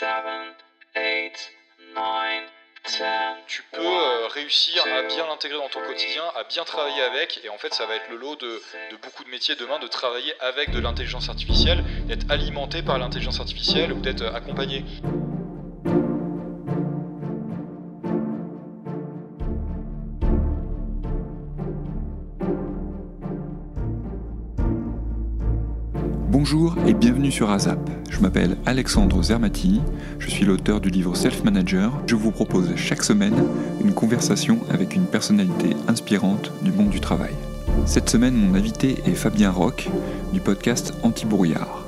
Tu peux réussir à bien l'intégrer dans ton quotidien, à bien travailler avec, et en fait ça va être le lot de beaucoup de métiers demain, de travailler avec de l'intelligence artificielle, d'être alimenté par l'intelligence artificielle ou d'être accompagné. Bonjour et bienvenue sur Azap. Je m'appelle Alexandre Zermati, je suis l'auteur du livre Self Manager. Je vous propose chaque semaine une conversation avec une personnalité inspirante du monde du travail. Cette semaine, mon invité est Fabien Roques du podcast Anti-Brouillard.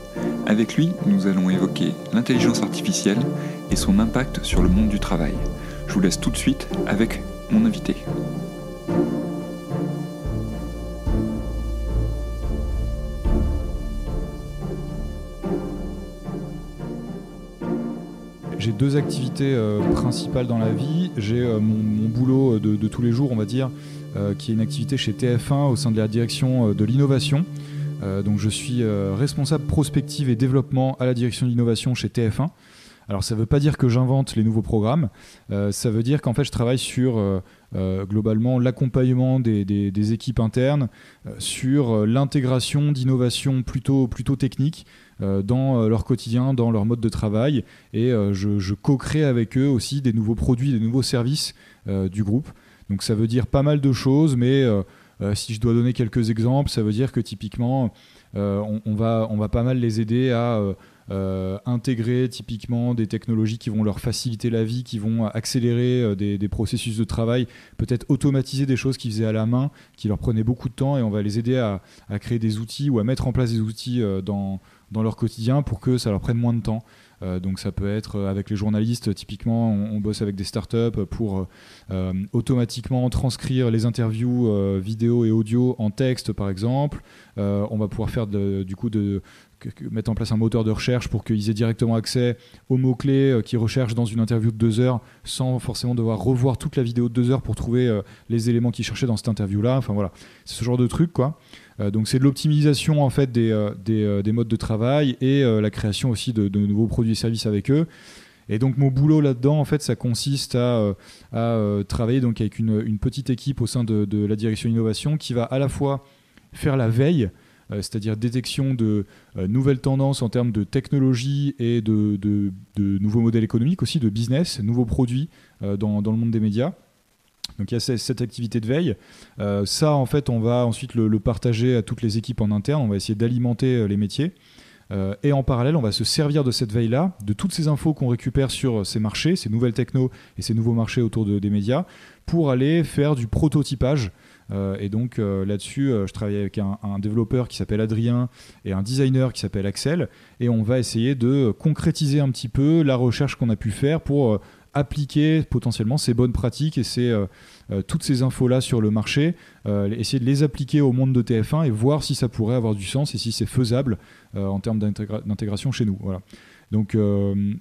Avec lui, nous allons évoquer l'intelligence artificielle et son impact sur le monde du travail. Je vous laisse tout de suite avec mon invité. J'ai deux activités principales dans la vie. J'ai mon boulot de tous les jours, on va dire, qui est une activité chez TF1 au sein de la direction de l'innovation. Donc je suis responsable prospective et développement à la direction de l'innovation chez TF1. Alors ça ne veut pas dire que j'invente les nouveaux programmes, ça veut dire qu'en fait je travaille sur globalement l'accompagnement des équipes internes, sur l'intégration d'innovations plutôt techniques, dans leur quotidien, dans leur mode de travail, et je co-crée avec eux aussi des nouveaux produits, des nouveaux services du groupe. Donc ça veut dire pas mal de choses, mais si je dois donner quelques exemples, ça veut dire que typiquement on va pas mal les aider à intégrer typiquement des technologies qui vont leur faciliter la vie, qui vont accélérer des processus de travail, peut-être automatiser des choses qu'ils faisaient à la main, qui leur prenaient beaucoup de temps, et on va les aider à créer des outils ou à mettre en place des outils dans leur quotidien pour que ça leur prenne moins de temps. Donc ça peut être avec les journalistes, typiquement on bosse avec des startups pour automatiquement transcrire les interviews vidéo et audio en texte par exemple. On va pouvoir faire mettre en place un moteur de recherche pour qu'ils aient directement accès aux mots-clés qu'ils recherchent dans une interview de 2 heures sans forcément devoir revoir toute la vidéo de 2 heures pour trouver les éléments qu'ils cherchaient dans cette interview-là. Enfin voilà, c'est ce genre de truc quoi. Donc c'est de l'optimisation en fait des modes de travail et la création aussi de nouveaux produits et services avec eux. Et donc mon boulot là-dedans, en fait, ça consiste à travailler donc avec une petite équipe au sein de la direction innovation qui va à la fois faire la veille, c'est-à-dire détection de nouvelles tendances en termes de technologie et de nouveaux modèles économiques aussi, de business, nouveaux produits dans le monde des médias. Donc il y a cette activité de veille. Ça, en fait, on va ensuite le partager à toutes les équipes en interne. On va essayer d'alimenter les métiers. Et en parallèle, on va se servir de cette veille-là, de toutes ces infos qu'on récupère sur ces marchés, ces nouvelles technos et ces nouveaux marchés autour des médias, pour aller faire du prototypage. Et donc là-dessus, je travaille avec un développeur qui s'appelle Adrien et un designer qui s'appelle Axel. Et on va essayer de concrétiser un petit peu la recherche qu'on a pu faire pour appliquer potentiellement ces bonnes pratiques et toutes ces infos-là sur le marché, essayer de les appliquer au monde de TF1 et voir si ça pourrait avoir du sens et si c'est faisable en termes d'intégration chez nous. Voilà. Donc je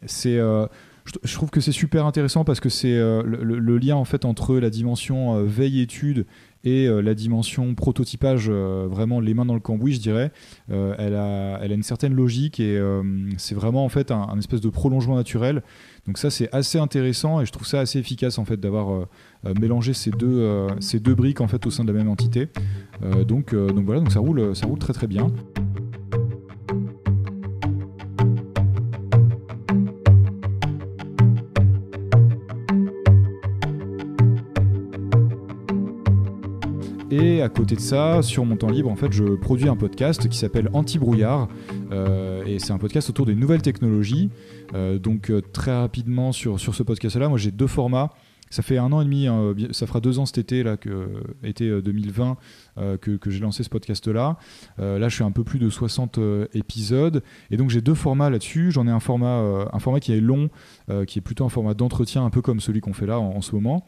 trouve que c'est super intéressant parce que c'est le lien en fait entre la dimension veille-étude et la dimension prototypage, vraiment les mains dans le cambouis, je dirais. Elle a une certaine logique et c'est vraiment en fait un espèce de prolongement naturel. Donc ça, c'est assez intéressant et je trouve ça assez efficace en fait d'avoir mélangé ces deux briques en fait au sein de la même entité. Donc voilà, donc ça roule très très bien. Et à côté de ça, sur mon temps libre, en fait, je produis un podcast qui s'appelle Anti-Brouillard. Et c'est un podcast autour des nouvelles technologies. Donc très rapidement sur ce podcast-là, moi j'ai 2 formats. Ça fait 1 an et demi, ça fera 2 ans cet été, là, été 2020, que j'ai lancé ce podcast-là. Là, je suis un peu plus de 60 épisodes. Et donc, j'ai 2 formats là-dessus. J'en ai un format qui est long, qui est plutôt un format d'entretien, un peu comme celui qu'on fait là en ce moment,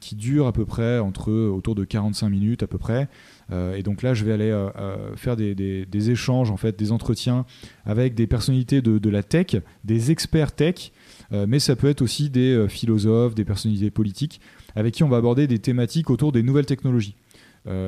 qui dure à peu près autour de 45 minutes à peu près. Et donc là, je vais aller faire des échanges, en fait, des entretiens avec des personnalités de la tech, des experts tech, mais ça peut être aussi des philosophes, des personnalités politiques avec qui on va aborder des thématiques autour des nouvelles technologies.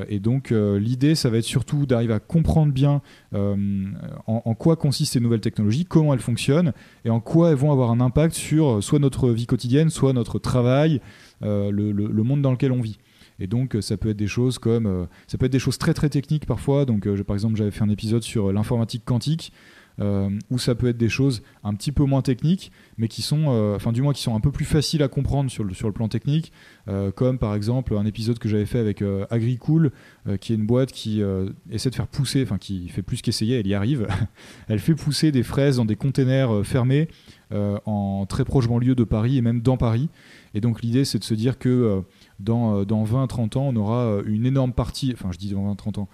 Et donc l'idée, ça va être surtout d'arriver à comprendre bien en quoi consistent ces nouvelles technologies, comment elles fonctionnent et en quoi elles vont avoir un impact sur soit notre vie quotidienne, soit notre travail, le monde dans lequel on vit. Et donc ça peut être des choses comme ça peut être des choses très très techniques parfois. Donc par exemple, j'avais fait un épisode sur l'informatique quantique, où ça peut être des choses un petit peu moins techniques, mais qui sont, enfin du moins qui sont un peu plus faciles à comprendre sur le plan technique, comme par exemple un épisode que j'avais fait avec Agricool, qui est une boîte qui essaie de faire pousser, enfin qui fait plus qu'essayer, elle y arrive, elle fait pousser des fraises dans des containers fermés en très proche banlieue de Paris et même dans Paris. Et donc l'idée, c'est de se dire que dans 20-30 ans, on aura une énorme partie, enfin je dis dans 20-30 ans,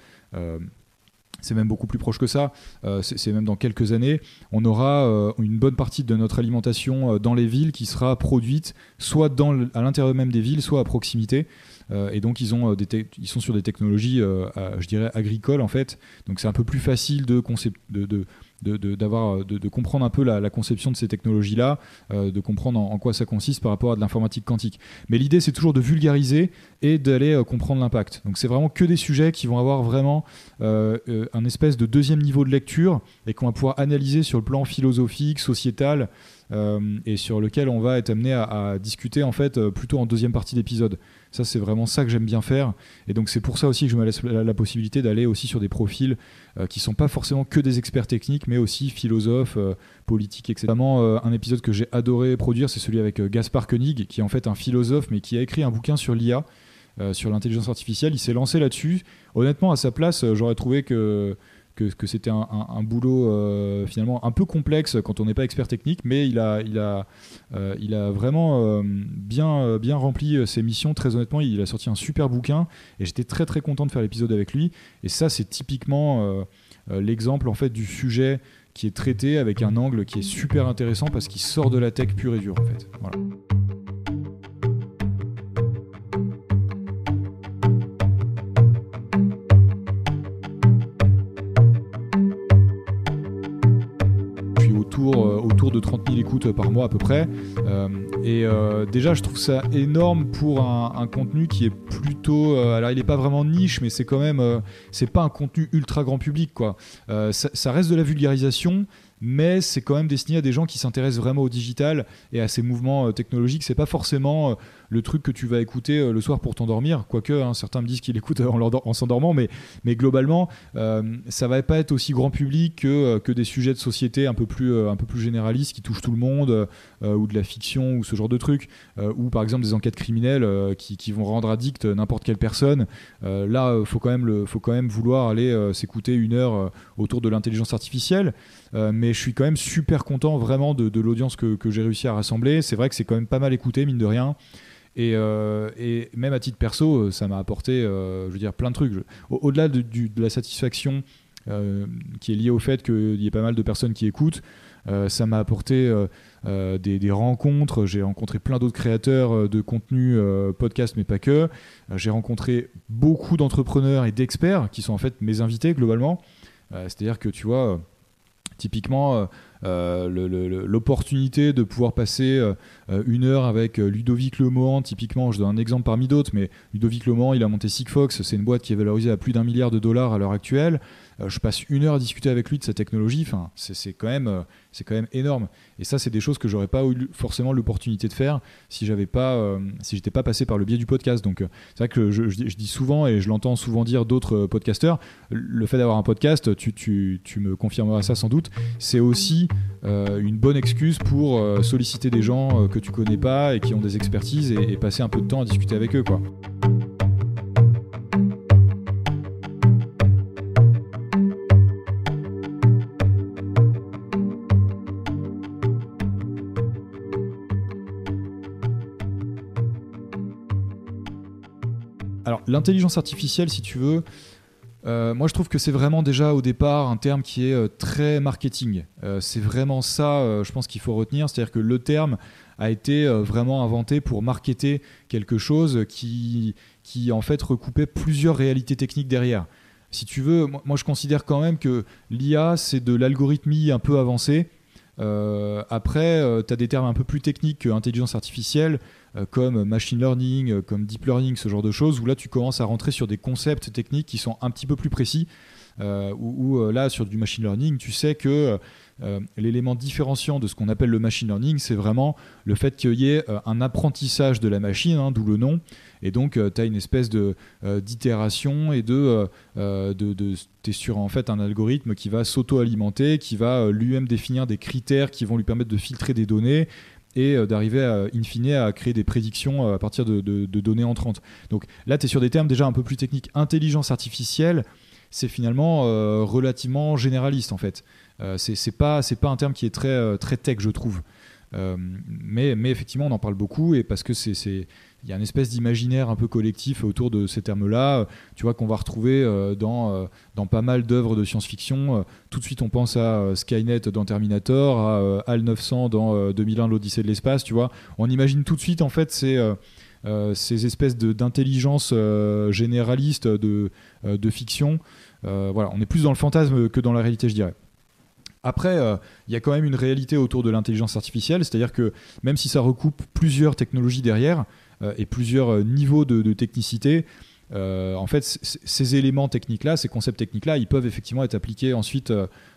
c'est même beaucoup plus proche que ça, c'est même dans quelques années, on aura une bonne partie de notre alimentation dans les villes qui sera produite soit à l'intérieur même des villes, soit à proximité. Et donc ils sont sur des technologies, je dirais, agricoles en fait. Donc c'est un peu plus facile de comprendre un peu la conception de ces technologies-là, de comprendre en quoi ça consiste par rapport à de l'informatique quantique. Mais l'idée, c'est toujours de vulgariser et d'aller comprendre l'impact. Donc c'est vraiment que des sujets qui vont avoir vraiment un espèce de deuxième niveau de lecture et qu'on va pouvoir analyser sur le plan philosophique, sociétal, et sur lequel on va être amené à discuter en fait plutôt en deuxième partie d'épisode. Ça, c'est vraiment ça que j'aime bien faire, et donc c'est pour ça aussi que je me laisse la possibilité d'aller aussi sur des profils qui sont pas forcément que des experts techniques, mais aussi philosophes, politiques, etc. Vraiment, un épisode que j'ai adoré produire, c'est celui avec Gaspard Koenig, qui est en fait un philosophe mais qui a écrit un bouquin sur l'IA, sur l'intelligence artificielle. Il s'est lancé là-dessus. Honnêtement, à sa place, j'aurais trouvé que c'était un boulot finalement un peu complexe quand on n'est pas expert technique, mais il a vraiment bien rempli ses missions. Très honnêtement, il a sorti un super bouquin et j'étais très très content de faire l'épisode avec lui. Et ça, c'est typiquement l'exemple en fait du sujet qui est traité avec un angle qui est super intéressant parce qu'il sort de la tech pure et dure en fait. Voilà. Autour de 30 000 écoutes par mois à peu près, déjà je trouve ça énorme pour un contenu qui est plutôt, alors il n'est pas vraiment niche, mais c'est quand même, c'est pas un contenu ultra grand public quoi. Ça reste de la vulgarisation, mais c'est quand même destiné à des gens qui s'intéressent vraiment au digital et à ces mouvements technologiques. C'est pas forcément le truc que tu vas écouter le soir pour t'endormir, quoique hein, certains me disent qu'ils l'écoutent en s'endormant, mais globalement ça va pas être aussi grand public que des sujets de société un peu plus généralistes qui touchent tout le monde, ou de la fiction ou ce genre de trucs, ou par exemple des enquêtes criminelles qui vont rendre addict n'importe quelle personne. Là faut quand même vouloir aller s'écouter une heure autour de l'intelligence artificielle, mais je suis quand même super content vraiment de l'audience que j'ai réussi à rassembler. C'est vrai que c'est quand même pas mal écouté mine de rien, et même à titre perso ça m'a apporté je veux dire plein de trucs. Au-delà de la satisfaction qui est liée au fait qu'il y ait pas mal de personnes qui écoutent, ça m'a apporté des rencontres. J'ai rencontré plein d'autres créateurs de contenu podcast, mais pas que. J'ai rencontré beaucoup d'entrepreneurs et d'experts qui sont en fait mes invités globalement, c'est-à-dire que tu vois, typiquement, l'opportunité de pouvoir passer une heure avec Ludovic Lemoine, typiquement, je donne un exemple parmi d'autres, mais Ludovic Lemoine, il a monté Sigfox, c'est une boîte qui est valorisée à plus d'$1 milliard à l'heure actuelle. Je passe une heure à discuter avec lui de sa technologie, enfin, c'est quand même énorme. Et ça, c'est des choses que j'aurais pas eu forcément l'opportunité de faire si j'étais pas passé par le biais du podcast. Donc, c'est vrai que je dis souvent, et je l'entends souvent dire d'autres podcasteurs, le fait d'avoir un podcast, tu me confirmeras ça sans doute, c'est aussi une bonne excuse pour solliciter des gens que tu connais pas et qui ont des expertises et passer un peu de temps à discuter avec eux, quoi. Alors, l'intelligence artificielle, si tu veux, moi je trouve que c'est vraiment déjà au départ un terme qui est très marketing. C'est vraiment ça, je pense qu'il faut retenir, c'est-à-dire que le terme a été vraiment inventé pour marketer quelque chose qui en fait recoupait plusieurs réalités techniques derrière. Si tu veux, moi je considère quand même que l'IA, c'est de l'algorithmie un peu avancée. Après, tu as des termes un peu plus techniques que intelligence artificielle, comme machine learning, comme deep learning, ce genre de choses, où là, tu commences à rentrer sur des concepts techniques qui sont un petit peu plus précis. Où là, sur du machine learning, tu sais que l'élément différenciant de ce qu'on appelle le machine learning, c'est vraiment le fait qu'il y ait un apprentissage de la machine, hein, d'où le nom. Et donc, tu as une espèce d'itération et de tu es sur en fait un algorithme qui va s'auto-alimenter, qui va lui-même définir des critères qui vont lui permettre de filtrer des données et d'arriver in fine à créer des prédictions à partir de données entrantes. Donc là, tu es sur des termes déjà un peu plus techniques. Intelligence artificielle, c'est finalement relativement généraliste en fait. C'est pas un terme qui est très, très tech, je trouve. Mais effectivement, on en parle beaucoup et parce que il y a une espèce d'imaginaire un peu collectif autour de ces termes-là, tu vois, qu'on va retrouver dans pas mal d'œuvres de science-fiction. Tout de suite, on pense à Skynet dans Terminator, à HAL 900 dans 2001, l'Odyssée de l'espace, tu vois. On imagine tout de suite en fait ces espèces d'intelligence généraliste de fiction. Voilà, on est plus dans le fantasme que dans la réalité, je dirais. Après, y a quand même une réalité autour de l'intelligence artificielle, c'est-à-dire que même si ça recoupe plusieurs technologies derrière et plusieurs niveaux de technicité, en fait, ces éléments techniques-là, ces concepts techniques-là, ils peuvent effectivement être appliqués ensuite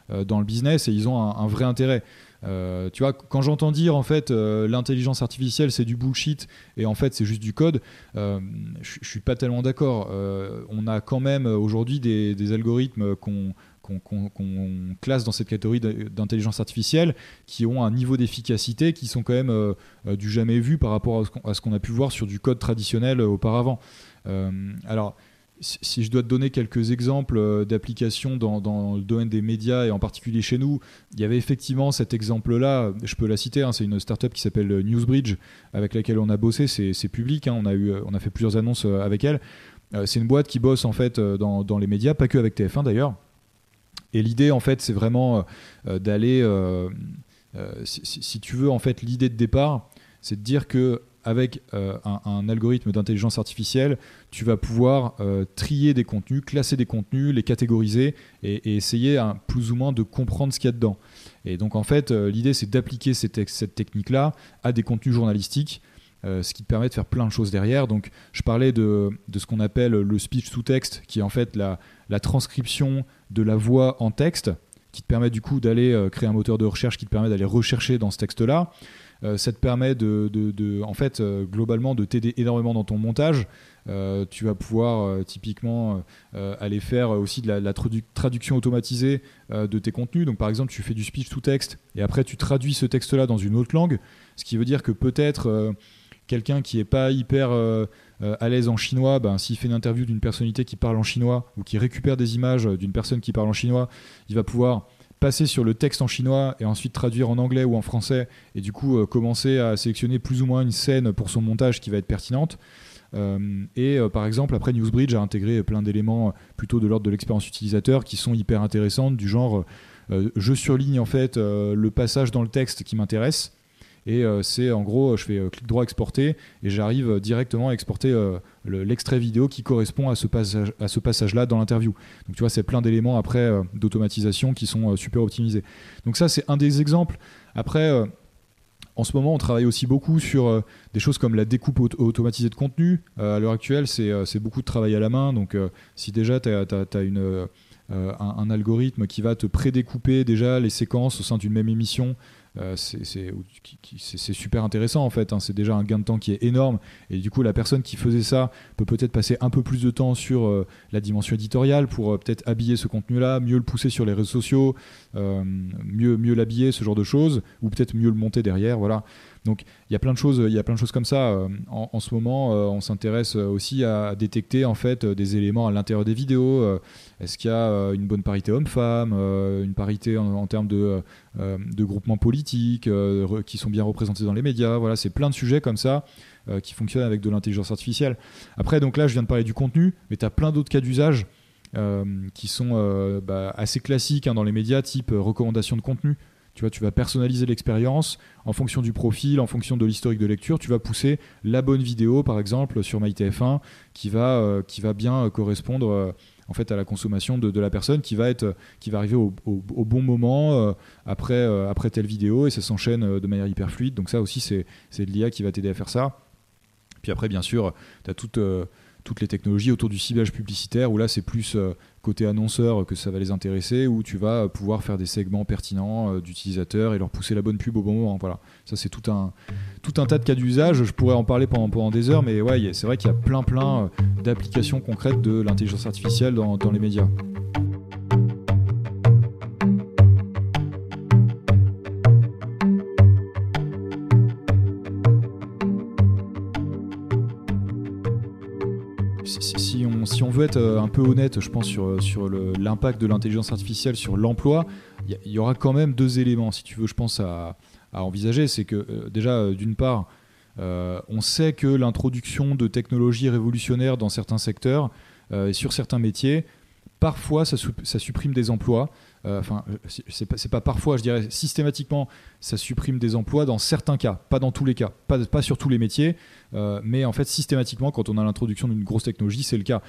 dans le business et ils ont un vrai intérêt. Tu vois, quand j'entends dire en fait l'intelligence artificielle c'est du bullshit et en fait c'est juste du code, je suis pas tellement d'accord. On a quand même aujourd'hui des algorithmes qu'on classe dans cette catégorie d'intelligence artificielle qui ont un niveau d'efficacité qui sont quand même du jamais vu par rapport à ce qu'on a pu voir sur du code traditionnel auparavant. Alors, si je dois te donner quelques exemples d'applications dans le domaine des médias et en particulier chez nous, il y avait effectivement cet exemple-là, je peux la citer, hein, c'est une startup qui s'appelle Newsbridge avec laquelle on a bossé, c'est public, hein, on a fait plusieurs annonces avec elle. C'est une boîte qui bosse en fait dans les médias, pas que avec TF1 d'ailleurs. Et l'idée en fait c'est vraiment d'aller, si tu veux en fait l'idée de départ, c'est de dire que avec un algorithme d'intelligence artificielle, tu vas pouvoir trier des contenus, classer des contenus, les catégoriser et essayer plus ou moins de comprendre ce qu'il y a dedans. Et donc en fait, l'idée c'est d'appliquer cette technique-là à des contenus journalistiques, ce qui te permet de faire plein de choses derrière. Donc je parlais de ce qu'on appelle le speech to text, qui est en fait la transcription de la voix en texte, qui te permet du coup d'aller créer un moteur de recherche qui te permet d'aller rechercher dans ce texte-là. Ça te permet en fait, globalement, de t'aider énormément dans ton montage. Tu vas pouvoir typiquement aller faire aussi de la traduction automatisée de tes contenus. Donc, par exemple, tu fais du speech to text et après tu traduis ce texte-là dans une autre langue, ce qui veut dire que peut-être quelqu'un qui n'est pas hyper à l'aise en chinois, ben, s'il fait une interview d'une personnalité qui parle en chinois ou qui récupère des images d'une personne qui parle en chinois, il va pouvoir passer sur le texte en chinois et ensuite traduire en anglais ou en français et du coup commencer à sélectionner plus ou moins une scène pour son montage qui va être pertinente. Par exemple, après, Newsbridge a intégré plein d'éléments plutôt de l'ordre de l'expérience utilisateur qui sont hyper intéressantes, du genre je surligne en fait le passage dans le texte qui m'intéresse et c'est en gros je fais clic droit exporter et j'arrive directement à exporter l'extrait vidéo qui correspond à ce passage-là dans l'interview. Donc tu vois, c'est plein d'éléments après d'automatisation qui sont super optimisés. Donc ça, c'est un des exemples. Après, en ce moment, on travaille aussi beaucoup sur des choses comme la découpe automatisée de contenu. À l'heure actuelle, c'est beaucoup de travail à la main. Donc si déjà tu as un algorithme qui va te prédécouper déjà les séquences au sein d'une même émission, c'est super intéressant en fait, hein. C'est déjà un gain de temps qui est énorme et du coup la personne qui faisait ça peut peut-être passer un peu plus de temps sur la dimension éditoriale pour peut-être habiller ce contenu là, mieux le pousser sur les réseaux sociaux, mieux l'habiller, ce genre de choses, ou peut-être mieux le monter derrière, voilà. Donc il y a plein de choses comme ça. En ce moment, on s'intéresse aussi à détecter en fait des éléments à l'intérieur des vidéos. Est-ce qu'il y a une bonne parité homme-femme, une parité en termes de groupements politiques qui sont bien représentés dans les médias. Voilà, c'est plein de sujets comme ça qui fonctionnent avec de l'intelligence artificielle. Après, donc là, je viens de parler du contenu, mais tu as plein d'autres cas d'usage qui sont assez classiques, hein, dans les médias, type recommandation de contenu. Tu vois, tu vas personnaliser l'expérience en fonction du profil, en fonction de l'historique de lecture. Tu vas pousser la bonne vidéo, par exemple, sur MyTF1, qui va bien correspondre en fait à la consommation de la personne qui va arriver au bon moment après telle vidéo, et ça s'enchaîne de manière hyper fluide. Donc ça aussi, c'est l'IA qui va t'aider à faire ça. Puis après, bien sûr, tu as toutes les technologies autour du ciblage publicitaire, où là c'est plus côté annonceur que ça va les intéresser, où tu vas pouvoir faire des segments pertinents d'utilisateurs et leur pousser la bonne pub au bon moment. Voilà, ça c'est tout un tas de cas d'usage. Je pourrais en parler pendant des heures, mais ouais, c'est vrai qu'il y a plein d'applications concrètes de l'intelligence artificielle dans les médias. Si on veut être un peu honnête, je pense, sur l'impact de l'intelligence artificielle sur l'emploi, il y aura quand même deux éléments, si tu veux, je pense, à envisager. C'est que déjà, d'une part, on sait que l'introduction de technologies révolutionnaires dans certains secteurs et sur certains métiers, parfois, ça supprime des emplois. Enfin, c'est pas parfois, je dirais systématiquement, ça supprime des emplois dans certains cas, pas dans tous les cas, pas sur tous les métiers, mais en fait systématiquement, quand on a l'introduction d'une grosse technologie, c'est le cas.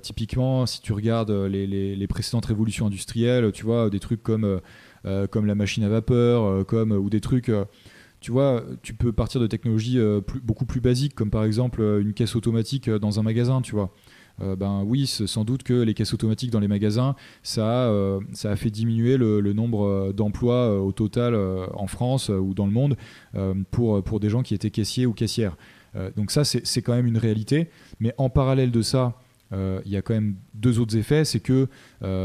Typiquement, si tu regardes les précédentes révolutions industrielles, tu vois, des trucs comme la machine à vapeur, ou des trucs... tu vois, tu peux partir de technologies beaucoup plus basiques, comme par exemple une caisse automatique dans un magasin, tu vois. Ben oui, sans doute que les caisses automatiques dans les magasins, ça a fait diminuer le nombre d'emplois au total en France ou dans le monde pour des gens qui étaient caissiers ou caissières. Donc ça, c'est quand même une réalité. Mais en parallèle de ça, il y a quand même deux autres effets. C'est que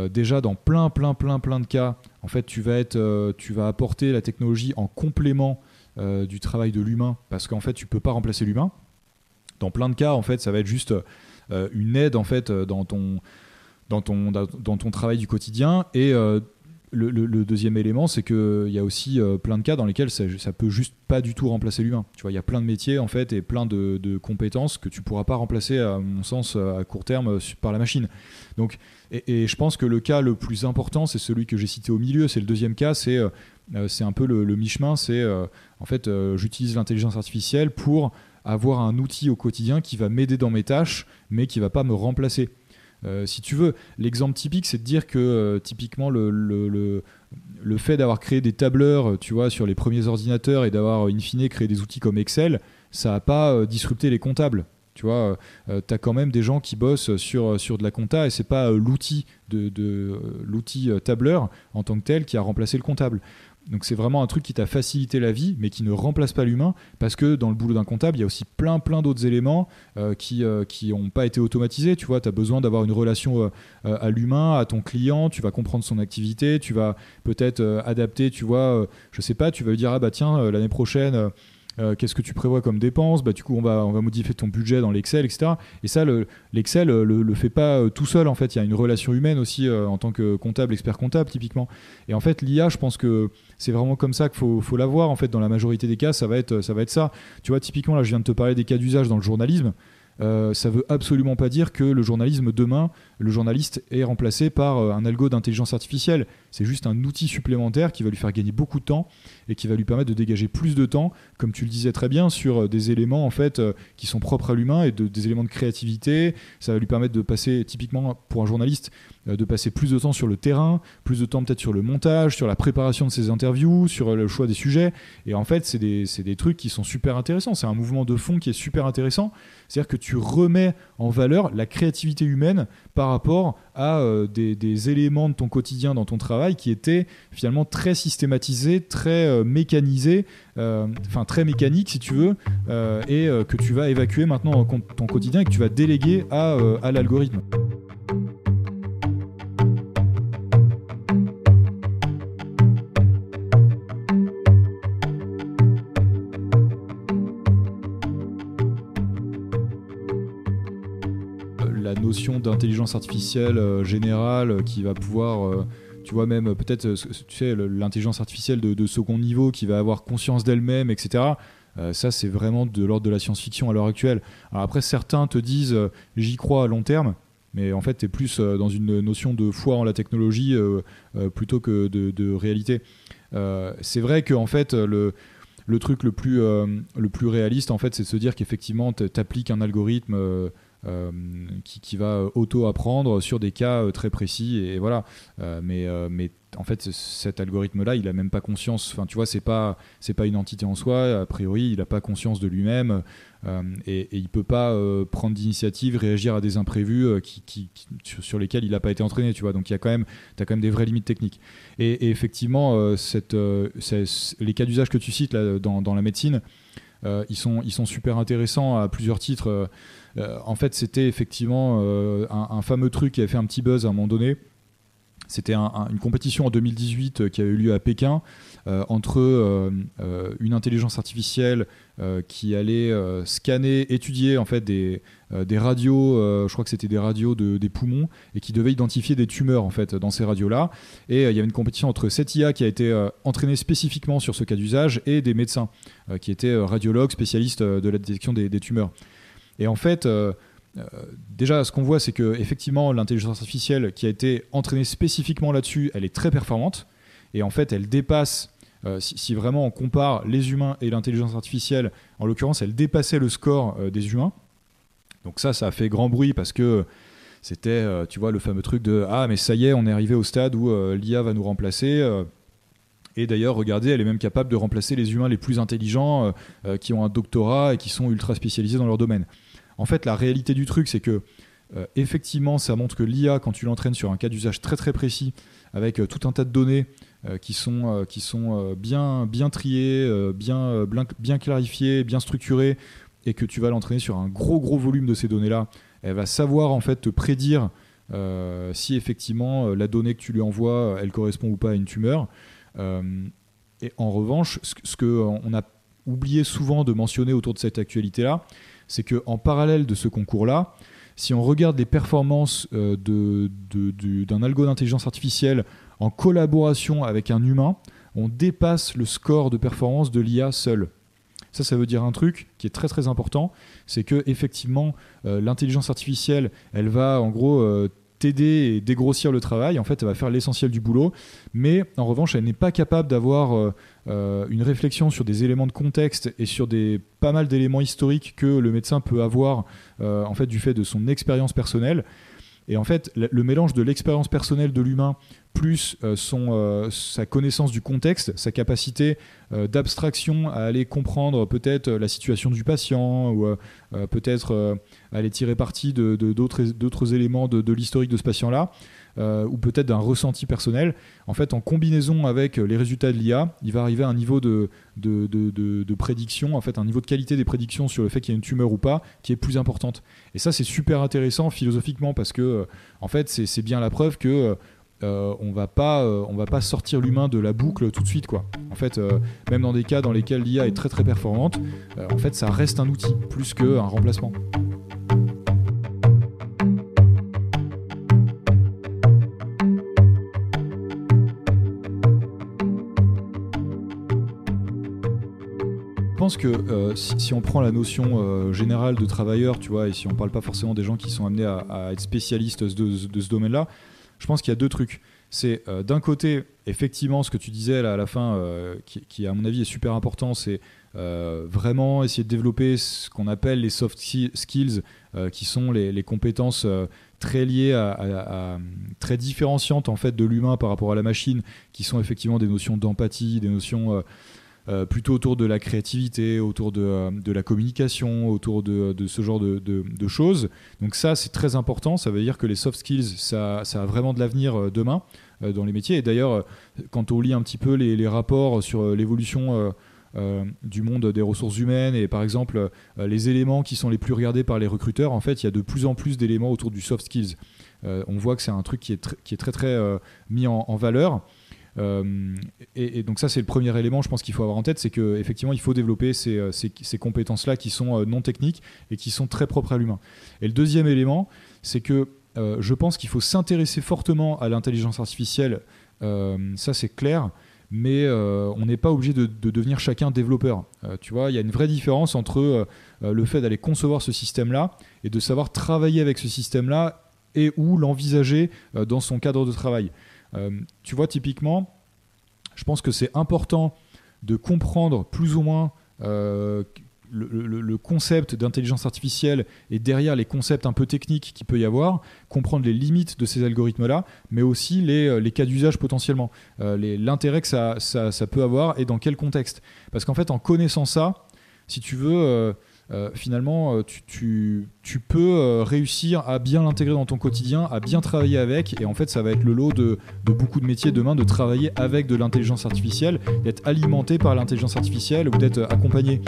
déjà dans plein de cas, en fait, tu vas apporter la technologie en complément du travail de l'humain, parce qu'en fait, tu peux pas remplacer l'humain. Dans plein de cas, en fait, ça va être juste une aide, en fait, dans ton travail du quotidien. Et le deuxième élément, c'est qu'il y a aussi plein de cas dans lesquels ça ne peut juste pas du tout remplacer l'humain. Tu vois, il y a plein de métiers, en fait, et plein de compétences que tu ne pourras pas remplacer, à mon sens, à court terme, par la machine. Donc, et je pense que le cas le plus important, c'est celui que j'ai cité au milieu. C'est le deuxième cas, c'est un peu le mi-chemin. C'est en fait, j'utilise l'intelligence artificielle pour avoir un outil au quotidien qui va m'aider dans mes tâches, mais qui ne va pas me remplacer. Si tu veux, l'exemple typique, c'est de dire que typiquement le fait d'avoir créé des tableurs, tu vois, sur les premiers ordinateurs, et d'avoir in fine créé des outils comme Excel, ça n'a pas disrupté les comptables. Tu vois, tu as quand même des gens qui bossent sur de la compta, et c'est pas l'outil tableur en tant que tel qui a remplacé le comptable. Donc c'est vraiment un truc qui t'a facilité la vie, mais qui ne remplace pas l'humain, parce que dans le boulot d'un comptable, il y a aussi plein d'autres éléments qui n'ont pas été automatisés. Tu vois, tu as besoin d'avoir une relation à l'humain, à ton client, tu vas comprendre son activité, tu vas peut-être adapter, tu vois, je sais pas, tu vas lui dire, ah bah tiens, l'année prochaine... qu'est-ce que tu prévois comme dépenses ? Bah, du coup, on va modifier ton budget dans l'Excel, etc. Et ça, l'Excel ne le fait pas tout seul, en fait. Il y a une relation humaine aussi en tant que comptable, expert comptable, typiquement. Et en fait, l'IA, je pense que c'est vraiment comme ça qu'il faut la voir. En fait, dans la majorité des cas, ça va être ça. Tu vois, typiquement, là, je viens de te parler des cas d'usage dans le journalisme. Ça ne veut absolument pas dire que le journalisme, demain, le journaliste est remplacé par un algo d'intelligence artificielle. C'est juste un outil supplémentaire qui va lui faire gagner beaucoup de temps, et qui va lui permettre de dégager plus de temps, comme tu le disais très bien, sur des éléments, en fait, qui sont propres à l'humain, et des éléments de créativité. Ça va lui permettre de passer, typiquement pour un journaliste, de passer plus de temps sur le terrain, plus de temps peut-être sur le montage, sur la préparation de ses interviews, sur le choix des sujets. Et en fait, c'est des trucs qui sont super intéressants. C'est un mouvement de fond qui est super intéressant. C'est-à-dire que tu remets en valeur la créativité humaine par rapport à des éléments de ton quotidien dans ton travail qui étaient finalement très systématisés, très mécanisés, enfin très mécaniques si tu veux, et que tu vas évacuer maintenant dans ton quotidien, et que tu vas déléguer à l'algorithme. D'intelligence artificielle générale qui va pouvoir, tu vois, même peut-être, tu sais, l'intelligence artificielle de second niveau qui va avoir conscience d'elle-même, etc. Ça, c'est vraiment de l'ordre de la science-fiction à l'heure actuelle. Alors après, certains te disent j'y crois à long terme, mais en fait, tu es plus dans une notion de foi en la technologie plutôt que de réalité. C'est vrai qu'en fait, le truc le plus réaliste, en fait, c'est de se dire qu'effectivement, tu appliques un algorithme qui va auto-apprendre sur des cas très précis et voilà. Mais en fait, cet algorithme-là, il n'a même pas conscience. Enfin, tu vois, c'est pas une entité en soi. A priori, il n'a pas conscience de lui-même et il ne peut pas prendre d'initiative, réagir à des imprévus sur lesquels il n'a pas été entraîné. Tu vois, donc tu as quand même des vraies limites techniques. Et effectivement, les cas d'usage que tu cites là, dans la médecine, ils sont super intéressants à plusieurs titres. En fait, c'était effectivement un fameux truc qui avait fait un petit buzz à un moment donné. C'était une compétition en 2018 qui avait eu lieu à Pékin entre une intelligence artificielle qui allait scanner, étudier en fait des radios, je crois que c'était des radios des poumons, et qui devait identifier des tumeurs en fait dans ces radios-là. Et il y avait une compétition entre cette IA qui a été entraînée spécifiquement sur ce cas d'usage et des médecins qui étaient radiologues spécialistes de la détection des tumeurs. Et en fait... déjà, ce qu'on voit, c'est que effectivement, l'intelligence artificielle qui a été entraînée spécifiquement là-dessus, elle est très performante. Et en fait, elle dépasse, si vraiment on compare les humains et l'intelligence artificielle, en l'occurrence, elle dépassait le score des humains. Donc ça a fait grand bruit parce que c'était, tu vois, le fameux truc de « Ah, mais ça y est, on est arrivé au stade où l'IA va nous remplacer ». Et d'ailleurs, regardez, elle est même capable de remplacer les humains les plus intelligents qui ont un doctorat et qui sont ultra spécialisés dans leur domaine. En fait, la réalité du truc, c'est que effectivement, ça montre que l'IA, quand tu l'entraînes sur un cas d'usage très très précis, avec tout un tas de données qui sont bien triées, bien clarifiées, bien structurées, et que tu vas l'entraîner sur un gros volume de ces données-là, elle va savoir en fait te prédire si effectivement la donnée que tu lui envoies, elle correspond ou pas à une tumeur. Et en revanche, ce qu'on a oublié souvent de mentionner autour de cette actualité-là, c'est qu'en parallèle de ce concours-là, si on regarde les performances d'un algo d'intelligence artificielle en collaboration avec un humain, on dépasse le score de performance de l'IA seule. Ça veut dire un truc qui est très très important, c'est qu'effectivement, l'intelligence artificielle, elle va en gros t'aider et dégrossir le travail. En fait, elle va faire l'essentiel du boulot, mais en revanche, elle n'est pas capable d'avoir... une réflexion sur des éléments de contexte et sur pas mal d'éléments historiques que le médecin peut avoir en fait, du fait de son expérience personnelle. Et en fait, le mélange de l'expérience personnelle de l'humain plus sa connaissance du contexte, sa capacité d'abstraction à aller comprendre peut-être la situation du patient ou peut-être aller tirer parti d'autres éléments de l'historique de ce patient-là, ou peut-être d'un ressenti personnel. En fait, en combinaison avec les résultats de l'IA, il va arriver à un niveau de prédiction, en fait, un niveau de qualité des prédictions sur le fait qu'il y a une tumeur ou pas, qui est plus importante. Et ça, c'est super intéressant philosophiquement parce que, en fait, c'est bien la preuve que on va pas sortir l'humain de la boucle tout de suite, quoi. En fait, même dans des cas dans lesquels l'IA est très très performante, en fait, ça reste un outil plus qu'un remplacement. Je pense que si on prend la notion générale de travailleur, tu vois, et si on ne parle pas forcément des gens qui sont amenés à être spécialistes de ce domaine-là, je pense qu'il y a deux trucs. C'est d'un côté, effectivement, ce que tu disais là, à la fin, qui à mon avis est super important, c'est vraiment essayer de développer ce qu'on appelle les soft skills, qui sont les compétences très liées très différenciantes en fait de l'humain par rapport à la machine, qui sont effectivement des notions d'empathie, des notions plutôt autour de la créativité, autour de la communication, autour de ce genre de choses. Donc ça, c'est très important. Ça veut dire que les soft skills, ça a vraiment de l'avenir demain dans les métiers. Et d'ailleurs, quand on lit un petit peu les rapports sur l'évolution du monde des ressources humaines et par exemple les éléments qui sont les plus regardés par les recruteurs, en fait, il y a de plus en plus d'éléments autour du soft skills. On voit que c'est un truc qui est très, très mis en valeur. Et donc ça, c'est le premier élément, je pense, qu'il faut avoir en tête, c'est qu'effectivement il faut développer ces compétences-là qui sont non techniques et qui sont très propres à l'humain. Et le deuxième élément, c'est que je pense qu'il faut s'intéresser fortement à l'intelligence artificielle, ça c'est clair, mais on n'est pas obligé de devenir chacun développeur. Tu vois, il y a une vraie différence entre le fait d'aller concevoir ce système-là et de savoir travailler avec ce système-là et ou l'envisager dans son cadre de travail. Tu vois, typiquement, je pense que c'est important de comprendre plus ou moins le concept d'intelligence artificielle et derrière les concepts un peu techniques qu'il peut y avoir, comprendre les limites de ces algorithmes-là, mais aussi les cas d'usage potentiellement, l'intérêt que ça peut avoir et dans quel contexte. Parce qu'en fait, en connaissant ça, si tu veux, finalement, tu peux réussir à bien l'intégrer dans ton quotidien, à bien travailler avec, et en fait, ça va être le lot de beaucoup de métiers demain, de travailler avec de l'intelligence artificielle, d'être alimenté par l'intelligence artificielle ou d'être accompagné.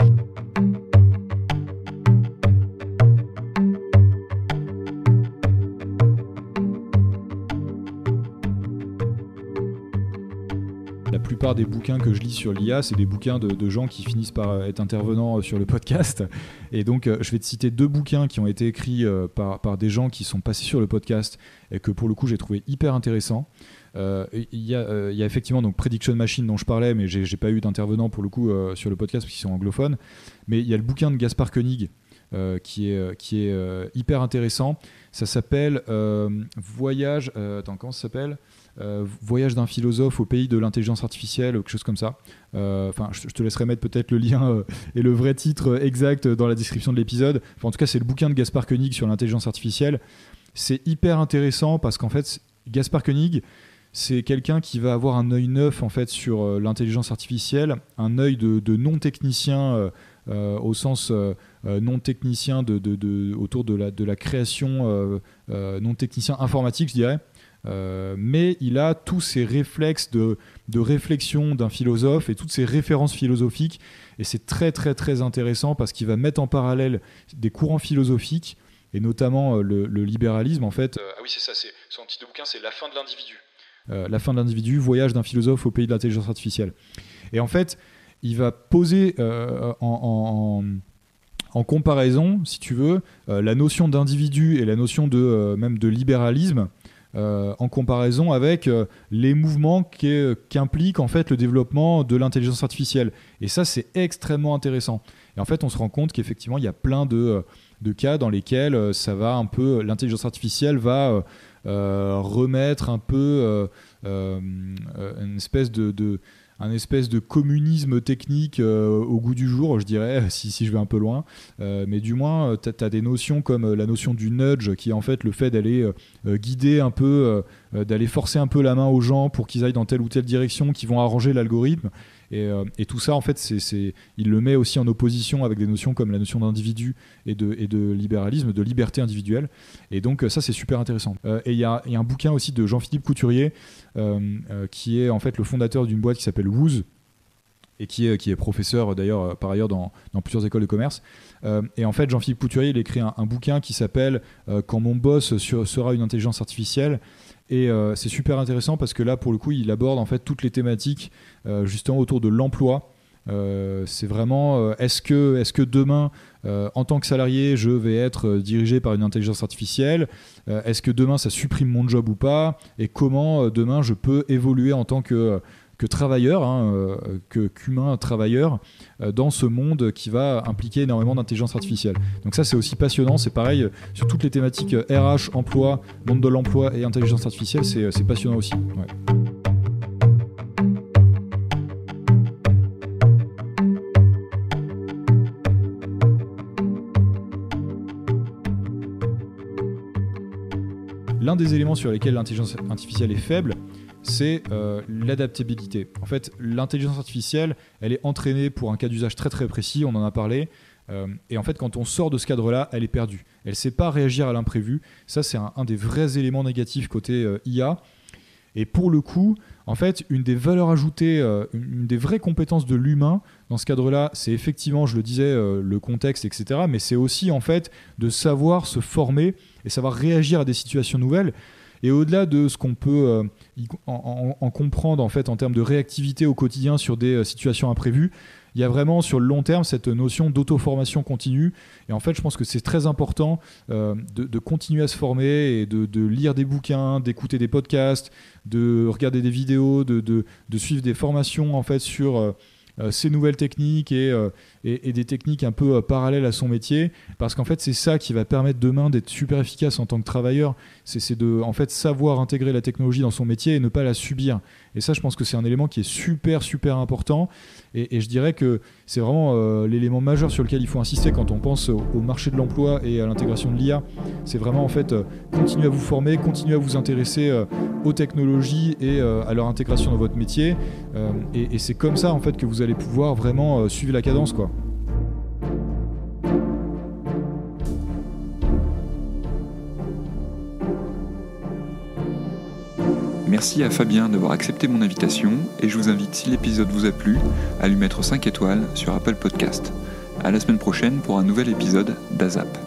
La plupart des bouquins que je lis sur l'IA, c'est des bouquins de gens qui finissent par être intervenants sur le podcast. Et donc, je vais te citer deux bouquins qui ont été écrits par des gens qui sont passés sur le podcast et que, pour le coup, j'ai trouvé hyper intéressants. Il y a effectivement donc Prediction Machine dont je parlais, mais j'ai pas eu d'intervenant, pour le coup, sur le podcast parce qu'ils sont anglophones. Mais il y a le bouquin de Gaspard Koenig qui est hyper intéressant. Ça s'appelle Voyage... comment ça s'appelle ? Voyage d'un philosophe au pays de l'intelligence artificielle, quelque chose comme ça. Enfin, je te laisserai mettre peut-être le lien et le vrai titre exact dans la description de l'épisode. Enfin, en tout cas, c'est le bouquin de Gaspard Koenig sur l'intelligence artificielle. C'est hyper intéressant parce qu'en fait, Gaspard Koenig, c'est quelqu'un qui va avoir un œil neuf en fait sur l'intelligence artificielle, un œil de non-technicien au sens non-technicien autour de la création, non-technicien informatique, je dirais. Mais il a tous ces réflexes de réflexion d'un philosophe et toutes ces références philosophiques, et c'est très très très intéressant parce qu'il va mettre en parallèle des courants philosophiques et notamment le libéralisme en fait. Ah oui, c'est ça, son titre de bouquin c'est « La fin de l'individu ». La fin de l'individu, voyage d'un philosophe au pays de l'intelligence artificielle. Et en fait, il va poser en comparaison, si tu veux, la notion d'individu et la notion même de libéralisme, en comparaison avec les mouvements qu'implique en fait le développement de l'intelligence artificielle. Et ça, c'est extrêmement intéressant. Et en fait, on se rend compte qu'effectivement, il y a plein de cas dans lesquels ça va un peu, l'intelligence artificielle va remettre un peu une espèce de communisme technique au goût du jour, je dirais, si je vais un peu loin. Mais du moins, tu as des notions comme la notion du nudge, qui est en fait le fait d'aller guider un peu, d'aller forcer un peu la main aux gens pour qu'ils aillent dans telle ou telle direction, qui vont arranger l'algorithme. Et tout ça, en fait, il le met aussi en opposition avec des notions comme la notion d'individu et de libéralisme, de liberté individuelle. Et donc, ça, c'est super intéressant. Et il y a un bouquin aussi de Jean-Philippe Couturier, qui est en fait le fondateur d'une boîte qui s'appelle Wooz, et qui est professeur d'ailleurs par ailleurs dans plusieurs écoles de commerce. Et en fait, Jean-Philippe Couturier, il écrit un bouquin qui s'appelle « Quand mon boss sera une intelligence artificielle ». Et c'est super intéressant parce que là, pour le coup, il aborde en fait toutes les thématiques justement autour de l'emploi. C'est vraiment est-ce que demain, en tant que salarié, je vais être dirigé par une intelligence artificielle ? Est-ce que demain, ça supprime mon job ou pas ? Et comment demain, je peux évoluer en tant que travailleur, qu'humain travailleur, dans ce monde qui va impliquer énormément d'intelligence artificielle. Donc ça, c'est aussi passionnant. C'est pareil sur toutes les thématiques RH, emploi, monde de l'emploi et intelligence artificielle, c'est passionnant aussi. Ouais. L'un des éléments sur lesquels l'intelligence artificielle est faible, c'est l'adaptabilité. En fait, l'intelligence artificielle, elle est entraînée pour un cas d'usage très très précis, on en a parlé, et en fait, quand on sort de ce cadre-là, elle est perdue. Elle ne sait pas réagir à l'imprévu. Ça, c'est un des vrais éléments négatifs côté IA. Et pour le coup, en fait, une des valeurs ajoutées, une des vraies compétences de l'humain dans ce cadre-là, c'est effectivement, je le disais, le contexte, etc. Mais c'est aussi, en fait, de savoir se former et savoir réagir à des situations nouvelles. Et au-delà de ce qu'on peut en comprendre en fait en termes de réactivité au quotidien sur des situations imprévues, il y a vraiment sur le long terme cette notion d'auto-formation continue. Et en fait, je pense que c'est très important de continuer à se former et de lire des bouquins, d'écouter des podcasts, de regarder des vidéos, de suivre des formations en fait sur ces nouvelles techniques et des techniques un peu parallèles à son métier, parce qu'en fait c'est ça qui va permettre demain d'être super efficace en tant que travailleur, c'est de en fait savoir intégrer la technologie dans son métier et ne pas la subir. Et ça, je pense que c'est un élément qui est super important, et je dirais que c'est vraiment l'élément majeur sur lequel il faut insister quand on pense au marché de l'emploi et à l'intégration de l'IA. C'est vraiment en fait continuer à vous former, continuer à vous intéresser aux technologies et à leur intégration dans votre métier, et c'est comme ça en fait que vous allez pouvoir vraiment suivre la cadence, quoi. Merci à Fabien d'avoir accepté mon invitation, et je vous invite, si l'épisode vous a plu, à lui mettre 5 étoiles sur Apple Podcast. À la semaine prochaine pour un nouvel épisode d'Azap.